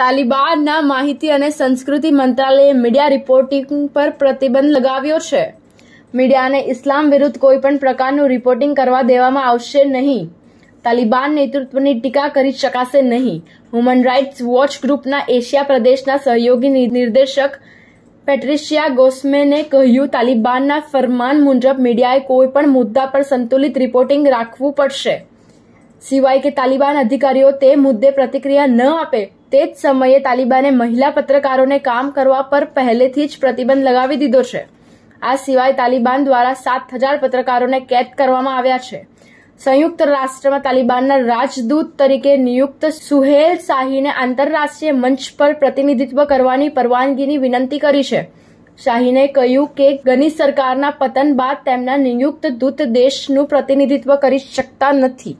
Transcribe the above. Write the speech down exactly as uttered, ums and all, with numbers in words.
તાલિબાનના માહિતી અને સંસ્કૃતિ મંત્રાલયે મીડિયા રિપોર્ટિંગ પર પ્રતિબંધ લગાવ્યો છે. મીડિયાને ઇસ્લામ વિરુદ્ધ કોઈપણ પ્રકારનું રિપોર્ટિંગ કરવા દેવામાં આવશે નહીં. તાલિબાન નેતૃત્વની ટીકા કરી શકાશે નહીં. હ્યુમન રાઇટ્સ વોચ ગ્રુપના એશિયા પ્રદેશના સહયોગી નિર્દેશક પેટ્રિશિયા ગોસ્મેને કહ્યું, તાલિબાનના ફરમાન મુજબ મીડિયાએ કોઈપણ મુદ્દા પર સંતુલિત રિપોર્ટિંગ રાખવું પડશે, સિવાય કે તાલિબાન અધિકારીઓ તે મુદ્દે પ્રતિક્રિયા ન આપે. તે જ સમયે તાલિબાને મહિલા પત્રકારોને કામ કરવા પર પહેલેથી જ પ્રતિબંધ લગાવી દીધો છે. આ સિવાય તાલિબાન દ્વારા સાત હજાર પત્રકારોને કેદ કરવામાં આવ્યા છે. સંયુક્ત રાષ્ટ્રમાં તાલિબાનના રાજદૂત તરીકે નિયુક્ત સુહેલ સાહીને આંતરરાષ્ટ્રીય મંચ પર પ્રતિનિધિત્વ કરવાની પરવાનગીની વિનંતી કરી છે. શાહીને કહ્યું કે ગની સરકારના પતન બાદ તેમના નિયુક્ત દૂત દેશનું પ્રતિનિધિત્વ કરી શકતા નથી.